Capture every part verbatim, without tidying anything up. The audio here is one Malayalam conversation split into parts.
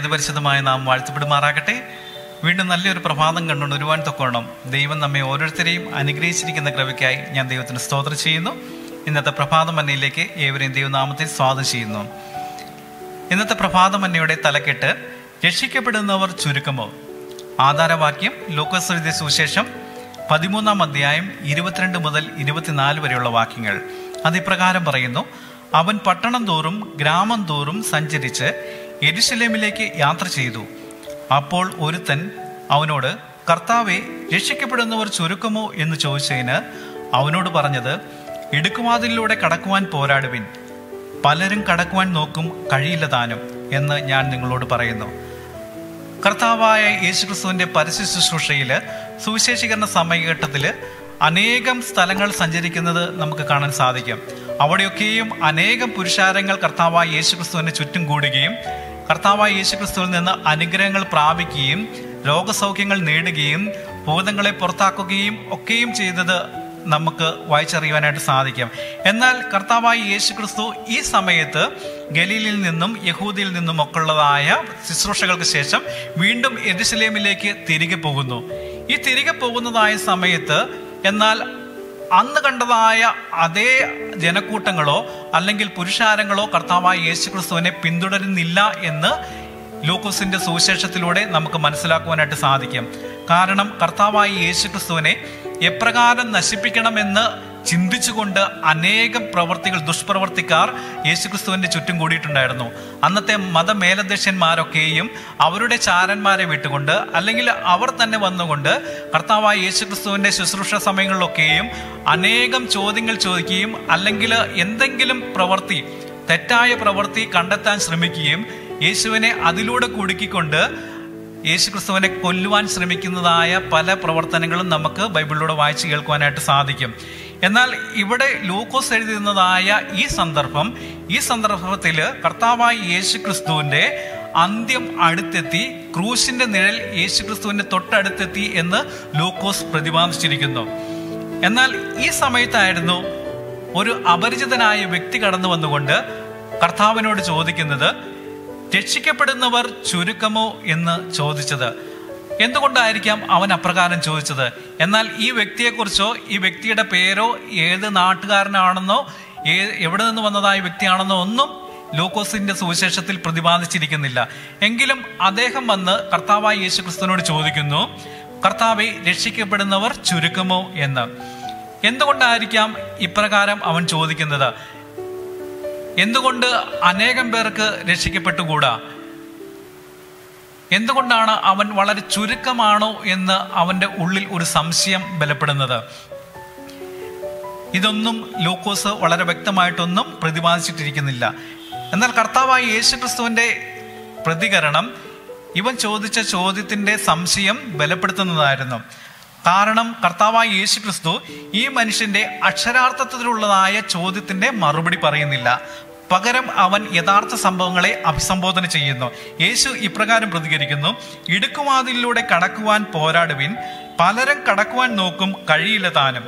അതിപരിശുദ്ധമായ നാം വാഴ്ത്തപ്പെടുമാറാകട്ടെ. വീണ്ടും നല്ലൊരു പ്രഭാതം കണ്ടുകൊണ്ട് ഒരുപാട് തൊക്കോണം. ദൈവം നമ്മെ ഓരോരുത്തരെയും അനുഗ്രഹിച്ചിരിക്കുന്ന കൃപയ്ക്കായി ഞാൻ ദൈവത്തിന് സ്തോത്രം ചെയ്യുന്നു. ഇന്നത്തെ പ്രഭാതമന്നയിലേക്ക് ഏവരെയും ദൈവനാമത്തിൽ സ്വാഗതം ചെയ്യുന്നു. ഇന്നത്തെ പ്രഭാതമന്നയുടെ തലക്കെട്ട് രക്ഷിക്കപ്പെടുന്നവർ ചുരുക്കമോ. ആധാരവാക്യം ലൂക്കോസ് എഴുതിയ സുവിശേഷം പതിമൂന്നാം അധ്യായം ഇരുപത്തിരണ്ട് മുതൽ ഇരുപത്തിനാല് വരെയുള്ള വാക്യങ്ങൾ അതിപ്രകാരം പറയുന്നു: അവൻ പട്ടണം തോറും ഗ്രാമം തോറും സഞ്ചരിച്ച് യെരുശലേമിലേക്ക് യാത്ര ചെയ്തു. അപ്പോൾ ഒരുത്തൻ അവനോട്, കർത്താവെ, രക്ഷിക്കപ്പെടുന്നവർ ചുരുക്കമോ എന്ന് ചോദിച്ചതിന് അവനോട് പറഞ്ഞത്, ഇടുക്കുവാതിലൂടെ കടക്കുവാൻ പോരാടുവിൻ, പലരും കടക്കുവാൻ നോക്കും, കഴിയില്ല താനും എന്ന് ഞാൻ നിങ്ങളോട് പറയുന്നു. കർത്താവായ യേശുക്രിസ്തുവിന്റെ പരസ്യ ശുശ്രൂഷയിൽ സുവിശേഷീകരണ സമയഘട്ടത്തിൽ അനേകം സ്ഥലങ്ങൾ സഞ്ചരിക്കുന്നത് നമുക്ക് കാണാൻ സാധിക്കും. അവിടെയൊക്കെയും അനേകം പുരുഷാരങ്ങൾ കർത്താവായ യേശുക്രിസ്തുവിന് ചുറ്റും കൂടുകയും കർത്താവായ യേശുക്രിസ്തുവിൽ നിന്ന് അനുഗ്രഹങ്ങൾ പ്രാപിക്കുകയും രോഗസൗഖ്യങ്ങൾ നേടുകയും ഭൂതങ്ങളെ പുറത്താക്കുകയും ഒക്കെയും ചെയ്തത് നമുക്ക് വായിച്ചറിയുവാനായിട്ട് സാധിക്കും. എന്നാൽ കർത്താവായ യേശുക്രിസ്തു ഈ സമയത്ത് ഗലീലിൽ നിന്നും യഹൂദിയിൽ നിന്നും ഒക്കെയുള്ളതായ ശുശ്രൂഷകൾക്ക് ശേഷം വീണ്ടും യെരുശലേമിലേക്ക് തിരികെ പോകുന്നു. ഈ തിരികെ പോകുന്നതായ സമയത്ത് എന്നാൽ അന്ന് കണ്ടതായ അതേ ജനക്കൂട്ടങ്ങളോ അല്ലെങ്കിൽ പുരുഷാരങ്ങളോ കർത്താവായ യേശുക്രിസ്തുവിനെ പിന്തുടരുന്നില്ല എന്ന് ലൂക്കോസിന്റെ സുവിശേഷത്തിലൂടെ നമുക്ക് മനസ്സിലാക്കുവാനായിട്ട് സാധിക്കും. കാരണം കർത്താവായ യേശുക്രിസ്തുവിനെ എപ്രകാരം നശിപ്പിക്കണമെന്ന് ചിന്തിച്ചുകൊണ്ട് അനേകം പ്രവർത്തികൾ ദുഷ്പ്രവർത്തിക്കാർ യേശുക്രിസ്തുവിന്റെ ചുറ്റും കൂടിയിട്ടുണ്ടായിരുന്നു. അന്നത്തെ മതമേലധ്യക്ഷന്മാരൊക്കെയും അവരുടെ ചാരന്മാരെ വിട്ടുകൊണ്ട് അല്ലെങ്കിൽ അവർ തന്നെ വന്നുകൊണ്ട് കർത്താവായ യേശുക്രിസ്തുവിന്റെ ശുശ്രൂഷ സമയങ്ങളിലൊക്കെയും അനേകം ചോദ്യങ്ങൾ ചോദിക്കുകയും അല്ലെങ്കിൽ എന്തെങ്കിലും പ്രവൃത്തി, തെറ്റായ പ്രവൃത്തി കണ്ടെത്താൻ ശ്രമിക്കുകയും യേശുവിനെ അതിലൂടെ കുടുക്കിക്കൊണ്ട് യേശുക്രിസ്തുവിനെ കൊല്ലുവാൻ ശ്രമിക്കുന്നതായ പല പ്രവർത്തനങ്ങളും നമുക്ക് ബൈബിളിലൂടെ വായിച്ച് കേൾക്കുവാനായിട്ട് സാധിക്കും. എന്നാൽ ഇവിടെ ലൂക്കോസ് എഴുതുന്നതായ ഈ സന്ദർഭം ഈ സന്ദർഭത്തിൽ കർത്താവായ യേശുക്രിസ്തുവിന്റെ അന്ത്യം അടുത്തെത്തി, ക്രൂശിന്റെ നിഴൽ യേശുക്രിസ്തുവിന്റെ തൊട്ടടുത്തെത്തി എന്ന് ലൂക്കോസ് പ്രതിപാദിച്ചിരിക്കുന്നു. എന്നാൽ ഈ സമയത്തായിരുന്നു ഒരു അപരിചിതനായ വ്യക്തി കടന്നു വന്നുകൊണ്ട് കർത്താവിനോട് ചോദിക്കുന്നത്, രക്ഷിക്കപ്പെടുന്നവർ ചുരുക്കമോ എന്ന് ചോദിച്ചത്. എന്തുകൊണ്ടായിരിക്കാം അവൻ അപ്രകാരം ചോദിച്ചത്? എന്നാൽ ഈ വ്യക്തിയെക്കുറിച്ചോ ഈ വ്യക്തിയുടെ പേരോ ഏത് നാട്ടുകാരനാണെന്നോ ഏ എവിടെ നിന്ന് വന്നതായ വ്യക്തിയാണെന്നോ ഒന്നും ലൂക്കോസിന്റെ സുവിശേഷത്തിൽ പ്രതിപാദിച്ചിരിക്കുന്നില്ല. എങ്കിലും അദ്ദേഹം വന്ന് കർത്താവായ യേശുക്രിസ്തുവിനോട് ചോദിക്കുന്നു, കർത്താവെ, രക്ഷിക്കപ്പെടുന്നവർ ചുരുക്കമോ എന്ന്. എന്തുകൊണ്ടായിരിക്കാം ഇപ്രകാരം അവൻ ചോദിക്കുന്നത്? എന്തുകൊണ്ട് അനേകം പേർക്ക് രക്ഷിക്കപ്പെട്ടുകൂടാ? എന്തുകൊണ്ടാണ് അവൻ വളരെ ചുരുക്കമാണോ എന്ന് അവൻ്റെ ഉള്ളിൽ ഒരു സംശയം ബലപ്പെടുന്നത്? ഇതൊന്നും ലൂക്കോസ് വളരെ വ്യക്തമായിട്ടൊന്നും പ്രതിപാദിച്ചിട്ടിരിക്കുന്നില്ല. എന്നാൽ കർത്താവായ യേശുക്രിസ്തുവിൻ്റെ പ്രതികരണം ഇവൻ ചോദിച്ച ചോദ്യത്തിൻ്റെ സംശയം ബലപ്പെടുത്തുന്നതായിരുന്നു. കാരണം കർത്താവായ യേശുക്രിസ്തു ഈ മനുഷ്യന്റെ അക്ഷരാർത്ഥത്തിലുള്ളതായ ചോദ്യത്തിന്റെ മറുപടി പറയുന്നില്ല. പകരം അവൻ യഥാർത്ഥ സംഭവങ്ങളെ അഭിസംബോധന ചെയ്യുന്നു. യേശു ഇപ്രകാരം പ്രതികരിക്കുന്നു: ഇടുക്കുവാതിലൂടെ കടക്കുവാൻ പോരാടുവിൻ, പലരും കടക്കുവാൻ നോക്കും, കഴിയില്ല താനും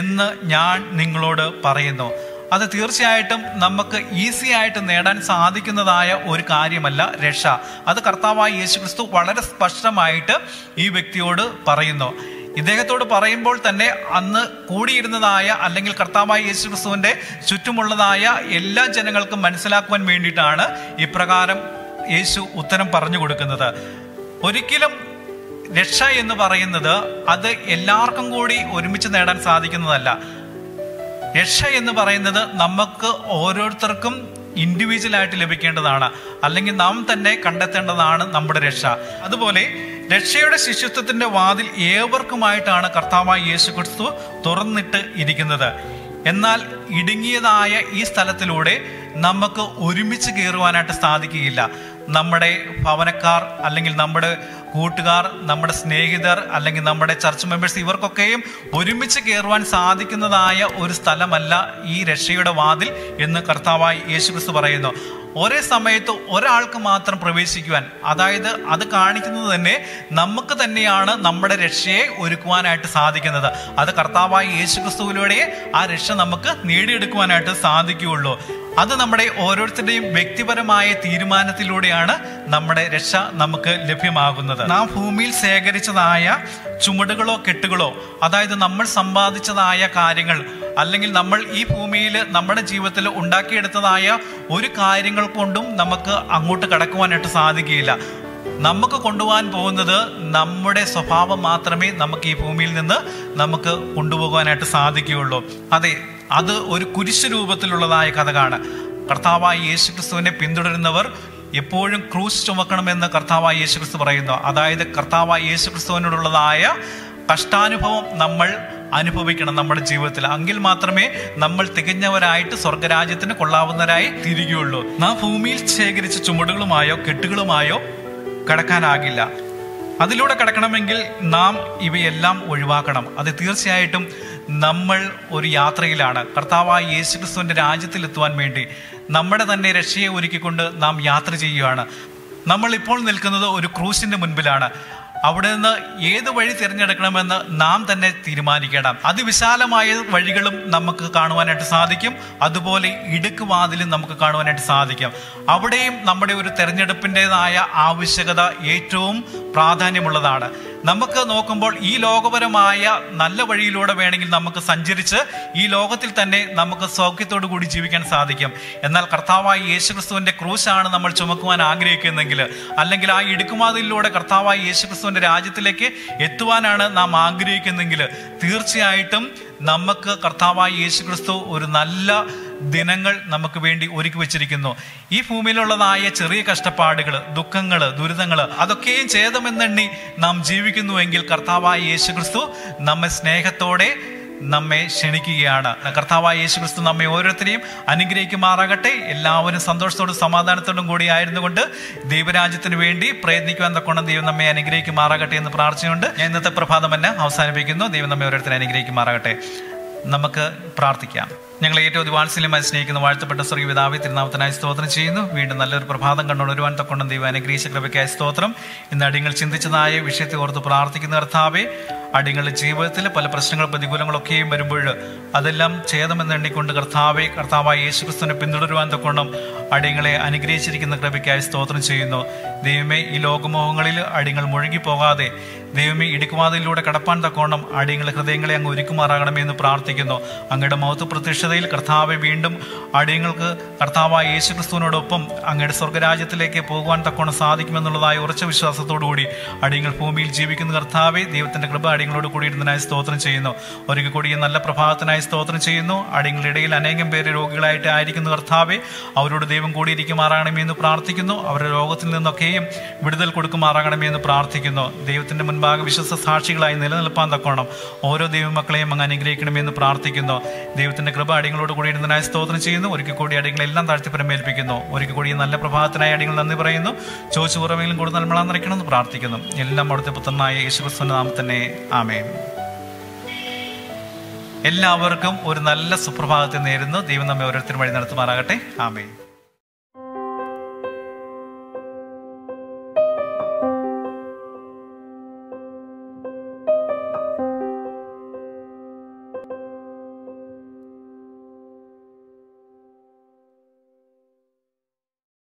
എന്ന് ഞാൻ നിങ്ങളോട് പറയുന്നു. അത് തീർച്ചയായിട്ടും നമുക്ക് ഈസി ആയിട്ട് നേടാൻ സാധിക്കുന്നതായ ഒരു കാര്യമല്ല രക്ഷ. അത് കർത്താവായ യേശുക്രിസ്തു വളരെ സ്പഷ്ടമായിട്ട് ഈ വ്യക്തിയോട് പറയുന്നു. ഇദ്ദേഹത്തോട് പറയുമ്പോൾ തന്നെ അന്ന് കൂടിയിരുന്നതായ അല്ലെങ്കിൽ കർത്താവായ യേശുക്രിസ്തുവിന്റെ ചുറ്റുമുള്ളതായ എല്ലാ ജനങ്ങൾക്കും മനസ്സിലാക്കുവാൻ വേണ്ടിയിട്ടാണ് ഇപ്രകാരം യേശു ഉത്തരം പറഞ്ഞു കൊടുക്കുന്നത്. ഒരിക്കലും രക്ഷ എന്ന് പറയുന്നത് അത് എല്ലാവർക്കും കൂടി ഒരുമിച്ച് നേടാൻ സാധിക്കുന്നതല്ല. രക്ഷ എന്ന് പറയുന്നത് നമുക്ക് ഓരോരുത്തർക്കും ഇൻഡിവിജ്വലായിട്ട് ലഭിക്കേണ്ടതാണ്, അല്ലെങ്കിൽ നാം തന്നെ കണ്ടെത്തേണ്ടതാണ് നമ്മുടെ രക്ഷ. അതുപോലെ രക്ഷയുടെ ശിഷ്യത്വത്തിന്റെ വാതിൽ ഏവർക്കുമായിട്ടാണ് കർത്താവായ യേശുക്രിസ്തു തുറന്നിട്ട് ഇരിക്കുന്നത്. എന്നാൽ ഇടുങ്ങിയതായ ഈ സ്ഥലത്തിലൂടെ നമുക്ക് ഒരുമിച്ച് കയറുവാനായിട്ട് സാധിക്കുകയില്ല. നമ്മുടെ ഭവനക്കാർ അല്ലെങ്കിൽ നമ്മുടെ കൂട്ടുകാർ, നമ്മുടെ സ്നേഹിതർ അല്ലെങ്കിൽ നമ്മുടെ ചർച്ച് മെമ്പേഴ്സ്, ഇവർക്കൊക്കെയും ഒരുമിച്ച് കയറുവാൻ സാധിക്കുന്നതായ ഒരു സ്ഥലമല്ല ഈ രക്ഷയുടെ വാതിൽ എന്ന് കർത്താവായ യേശുക്രിസ്തു പറയുന്നു. ഒരേ സമയത്ത് ഒരാൾക്ക് മാത്രം പ്രവേശിക്കുവാൻ, അതായത് അത് കാണിക്കുന്നത് തന്നെ നമുക്ക് തന്നെയാണ് നമ്മുടെ രക്ഷയെ ഒരുക്കുവാനായിട്ട് സാധിക്കുന്നത്. അത് കർത്താവായ യേശുക്രിസ്തുവിലൂടെ ആ രക്ഷ നമുക്ക് നേടിയെടുക്കുവാനായിട്ട് സാധിക്കുകയുള്ളൂ. അത് നമ്മുടെ ഓരോരുത്തരുടെയും വ്യക്തിപരമായ തീരുമാനത്തിലൂടെയാണ് നമ്മുടെ രക്ഷ നമുക്ക് ലഭ്യമാകുന്നത്. നാം ഭൂമിയിൽ ശേഖരിച്ചതായ ചുമടുകളോ കെട്ടുകളോ, അതായത് നമ്മൾ സമ്പാദിച്ചതായ കാര്യങ്ങൾ, അല്ലെങ്കിൽ നമ്മൾ ഈ ഭൂമിയിൽ നമ്മുടെ ജീവിതത്തിൽ ഉണ്ടാക്കിയെടുത്തതായ ഒരു കാര്യങ്ങൾ കൊണ്ടും നമുക്ക് അങ്ങോട്ട് കടക്കുവാനായിട്ട് സാധിക്കുകയില്ല. നമുക്ക് കൊണ്ടുപോകാൻ പോകുന്നത് നമ്മുടെ സ്വഭാവം മാത്രമേ നമുക്ക് ഈ ഭൂമിയിൽ നിന്ന് നമുക്ക് കൊണ്ടുപോകാനായിട്ട് സാധിക്കുകയുള്ളൂ. അതെ, അത് ഒരു കുരിശ് രൂപത്തിലുള്ളതായ കഥയാണ്. കർത്താവായ യേശു ക്രിസ്തുവിനെ പിന്തുടരുന്നവർ എപ്പോഴും ക്രൂസ് ചുമക്കണമെന്ന് കർത്താവായ യേശു ക്രിസ്തു പറയുന്നു. അതായത് കർത്താവായ യേശു ക്രിസ്തുവിനോടുള്ളതായ കഷ്ടാനുഭവം നമ്മൾ അനുഭവിക്കണം നമ്മുടെ ജീവിതത്തിൽ. എങ്കിൽ മാത്രമേ നമ്മൾ തികഞ്ഞവരായിട്ട് സ്വർഗരാജ്യത്തിന് കൊള്ളാവുന്നവരായി തിരികെയുള്ളൂ. നാം ഭൂമിയിൽ ശേഖരിച്ച ചുമടുകളുമായോ കെട്ടുകളുമായോ കടക്കാനാകില്ല. അതിലൂടെ കടക്കണമെങ്കിൽ നാം ഇവയെല്ലാം ഒഴിവാക്കണം. അത് തീർച്ചയായിട്ടും നമ്മൾ ഒരു യാത്രയിലാണ്. കർത്താവായ യേശു ക്രിസ്തുവിൻ്റെ രാജ്യത്തിലെത്തുവാൻ വേണ്ടി നമ്മുടെ തന്നെ രക്ഷയെ ഒരുക്കിക്കൊണ്ട് നാം യാത്ര ചെയ്യുകയാണ്. നമ്മളിപ്പോൾ നിൽക്കുന്നത് ഒരു ക്രൂസിൻ്റെ മുൻപിലാണ്. അവിടെ നിന്ന് ഏത് വഴി തിരഞ്ഞെടുക്കണമെന്ന് നാം തന്നെ തീരുമാനിക്കണം. അതിവിശാലമായ വഴികളും നമുക്ക് കാണുവാനായിട്ട് സാധിക്കും, അതുപോലെ ഇടുക്ക് വാതിലും നമുക്ക് കാണുവാനായിട്ട് സാധിക്കും. അവിടെയും നമ്മുടെ ഒരു തിരഞ്ഞെടുപ്പിൻ്റെതായ ആവശ്യകത ഏറ്റവും പ്രാധാന്യമുള്ളതാണ്. നമുക്ക് നോക്കുമ്പോൾ ഈ ലോകപരമായ നല്ല വഴിയിലൂടെ വേണമെങ്കിൽ നമുക്ക് സഞ്ചരിച്ച് ഈ ലോകത്തിൽ തന്നെ നമുക്ക് സൗഖ്യത്തോടു കൂടി ജീവിക്കാൻ സാധിക്കും. എന്നാൽ കർത്താവായ യേശുക്രിസ്തുവിൻ്റെ ക്രൂശാണ് നമ്മൾ ചുമക്കുവാൻ ആഗ്രഹിക്കുന്നെങ്കിൽ, അല്ലെങ്കിൽ ആ ഇടുക്കുവാതിലൂടെ കർത്താവായ യേശുക്രിസ്തുവിൻ്റെ രാജ്യത്തിലേക്ക് എത്തുവാനാണ് നാം ആഗ്രഹിക്കുന്നെങ്കിൽ, തീർച്ചയായിട്ടും നമുക്ക് കർത്താവായ യേശുക്രിസ്തു ഒരു നല്ല ദിനങ്ങൾ നമുക്ക് വേണ്ടി ഒരുക്കി വെച്ചിരിക്കുന്നു. ഈ ഭൂമിയിലുള്ളതായ ചെറിയ കഷ്ടപ്പാടുകൾ, ദുഃഖങ്ങൾ, ദുരിതങ്ങൾ, അതൊക്കെയും ഛേദമെന്നെണ്ണി നാം ജീവിക്കുന്നുവെങ്കിൽ കർത്താവായ യേശുക്രിസ്തു നമ്മെ സ്നേഹത്തോടെ നമ്മെ ക്ഷണിക്കുകയാണ്. കർത്താവായ യേശുക്രിസ്തു നമ്മെ ഓരോരുത്തരെയും അനുഗ്രഹിക്കുമാറാകട്ടെ. എല്ലാവരും സന്തോഷത്തോടും സമാധാനത്തോടും കൂടി ആയിരുന്നുകൊണ്ട് ദൈവരാജ്യത്തിന് വേണ്ടി പ്രയത്നിക്കുവാൻ തക്കോണം ദൈവം നമ്മെ അനുഗ്രഹിക്കുമാറാകട്ടെ എന്ന് പ്രാർത്ഥിച്ചുകൊണ്ട് ഞാൻ ഇന്നത്തെ പ്രഭാതം എന്നെ അവസാനിപ്പിക്കുന്നു. ദൈവം നമ്മെ ഓരോരുത്തരെ അനുഗ്രഹിക്കുമാറാകട്ടെ. നമുക്ക് പ്രാർത്ഥിക്കാം. ഞങ്ങൾ ഏറ്റവും ദിവാത്സല്യമായി സ്നേഹിക്കുന്ന വാഴ്ത്തപ്പെട്ട സ്വർഗീയപിതാവേ, തിരുനാമത്തിനായി സ്തോത്രം ചെയ്യുന്നു. വീണ്ടും നല്ലൊരു പ്രഭാതം കണ്ടുണരുവാൻ തക്കോണം ദൈവം അനുഗ്രഹിച്ച കൃപയ്ക്കായി സ്തോത്രം. ഇന്ന് അടിയങ്ങൾ ചിന്തിച്ചതായ വിഷയത്തെ ഓർത്ത് പ്രാർത്ഥിക്കുന്ന കർത്താവേ, അടിയങ്ങളുടെ ജീവിതത്തിൽ പല പ്രശ്നങ്ങൾ, പ്രതികൂലങ്ങളൊക്കെയും വരുമ്പോൾ അതെല്ലാം ഛേദമെന്നെണ്ണിക്കൊണ്ട് കർത്താവെ, കർത്താവായ യേശുക്രിസ്തുവിനെ പിന്തുടരുവാൻ തക്കോണം അടിയങ്ങളെ അനുഗ്രഹിച്ചിരിക്കുന്ന കൃപയ്ക്കായി സ്തോത്രം ചെയ്യുന്നു. ദൈവമേ, ഈ ലോകമോഹങ്ങളിൽ അടിയങ്ങൾ മുഴുകിപ്പോകാതെ ദൈവമേ ഇടുക്കുവാതിലൂടെ കടപ്പാൻ തക്കോണം അടിയങ്ങളുടെ ഹൃദയങ്ങളെ അങ്ങ് ഒരുക്കുമാറാകണമേ എന്ന് പ്രാർത്ഥിക്കുന്നു. അങ്ങയുടെ മൗത്ത് പ്രത്യക്ഷതയിൽ കർത്താവെ, വീണ്ടും അടിയങ്ങൾക്ക് കർത്താവായ യേശുക്രിസ്തുവിനോടൊപ്പം അങ്ങയുടെ സ്വർഗരാജ്യത്തിലേക്ക് പോകുവാൻ തക്കോണം സാധിക്കുമെന്നുള്ളതായ ഉറച്ച വിശ്വാസത്തോടുകൂടി അടിയങ്ങൾ ഭൂമിയിൽ ജീവിക്കുന്ന കർത്താവെ, ദൈവത്തിൻ്റെ കൃപ അടിയങ്ങളോട് കൂടിയിരുന്നതിനായി സ്തോത്രം ചെയ്യുന്നു. ഒരിക്കൽ കൂടി നല്ല പ്രഭാതത്തിനായി സ്തോത്രം ചെയ്യുന്നു. അടിയങ്ങളുടെ ഇടയിൽ അനേകം പേര് രോഗികളായിട്ട് ആയിരിക്കുന്ന കർത്താവെ, അവരോട് ദൈവം കൂടിയിരിക്കുമാറാകണമേ എന്ന് പ്രാർത്ഥിക്കുന്നു. അവരുടെ രോഗത്തിൽ നിന്നൊക്കെയും വിടുതൽ കൊടുക്കുമാറാകണമേ എന്ന് പ്രാർത്ഥിക്കുന്നു. ദൈവത്തിൻ്റെ മുൻപാകെ വിശ്വസ സാക്ഷികളായി നിലനിൽപ്പാൻ തക്കോണം ഓരോ ദൈവമക്കളെയും അങ്ങ് അനുഗ്രഹിക്കണമേ എന്ന് പ്രാർത്ഥിക്കുന്നു. ദൈവത്തിൻ്റെ കൃപ അടിയങ്ങളോട് കൂടിയിരുന്നതിനായി സ്തോത്രം ചെയ്യുന്നു. ഒരിക്കൽ കൂടി അടിയങ്ങളെല്ലാം താഴ്ത്തിപ്പരമേൽപ്പിക്കുന്നു. ഒരിക്കൽ കൂടി നല്ല പ്രഭാതത്തിനായി അടിയങ്ങൾ നന്ദി പറയുന്നു. ചോദിച്ചു കുറവെങ്കിലും കൂടുതൽ നമ്മൾ നിറയ്ക്കണമെന്ന് പ്രാർത്ഥിക്കുന്നു. എല്ലാം അവിടുത്തെ പുത്രനായ യേശുക്രിസ്തുവിന്റെ നാമത്തിൽ തന്നെ. ആമേൻ. എല്ലാവർക്കും ഒരു നല്ല സുപ്രഭാതത്തെ നേരുന്നു. ദൈവം നമ്മെ ഓരോരുത്തരും വഴി നടത്തുമാറാകട്ടെ. ആമേൻ.